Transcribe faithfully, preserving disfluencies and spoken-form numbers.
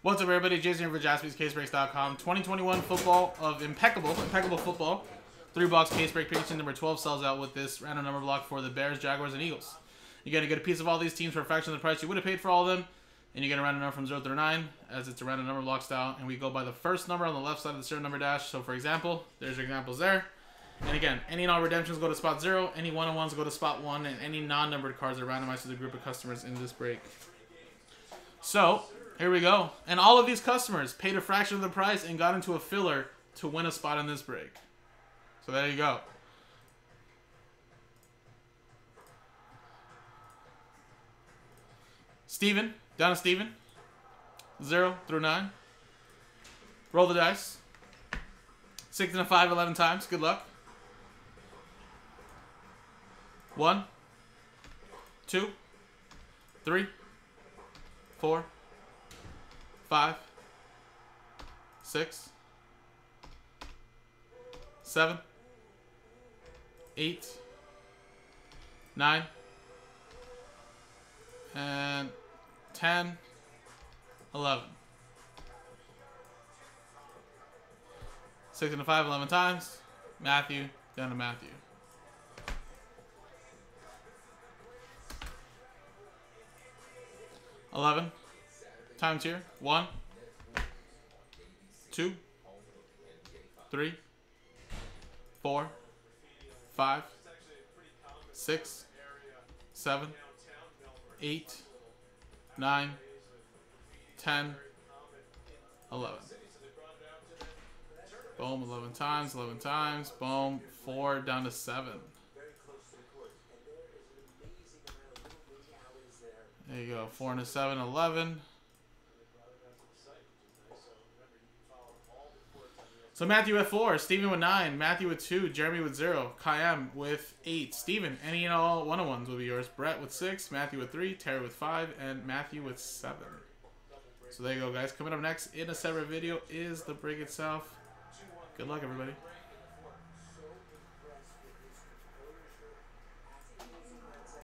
What's up, everybody? Jason here for Jaspey's Case Breaks dot com. twenty twenty-one football of impeccable, impeccable football. Three box case break prediction number twelve sells out with this random number block for the Bears, Jaguars, and Eagles. You're going to get a piece of all these teams for a fraction of the price you would have paid for all of them. And you get a random number from zero through nine, as it's a random number block style. And we go by the first number on the left side of the serial number dash. So, for example, there's your examples there. And again, any and all redemptions go to spot zero, any one-on-ones go to spot one, and any non-numbered cards are randomized to the group of customers in this break. So, here we go. And all of these customers paid a fraction of the price and got into a filler to win a spot in this break. So there you go. Steven, down to Steven. Zero through nine. Roll the dice. Six and a five, eleven times. Good luck. One, two, three, four, five, six, seven, eight, nine, and ten, eleven. Six and a five, eleven times. Matthew, down to Matthew. eleven times here. one, two, three, four, five, six, seven, eight, nine, ten, eleven. Boom, eleven times, eleven times. Boom, four down to seven. There you go, four and a seven, eleven. So Matthew with four, Steven with nine, Matthew with two, Jeremy with zero, Kayam with eight, Steven, any and all one-on-ones will be yours, Brett with six, Matthew with three, Terry with five, and Matthew with seven. So there you go, guys. Coming up next in a separate video is the break itself. Good luck, everybody.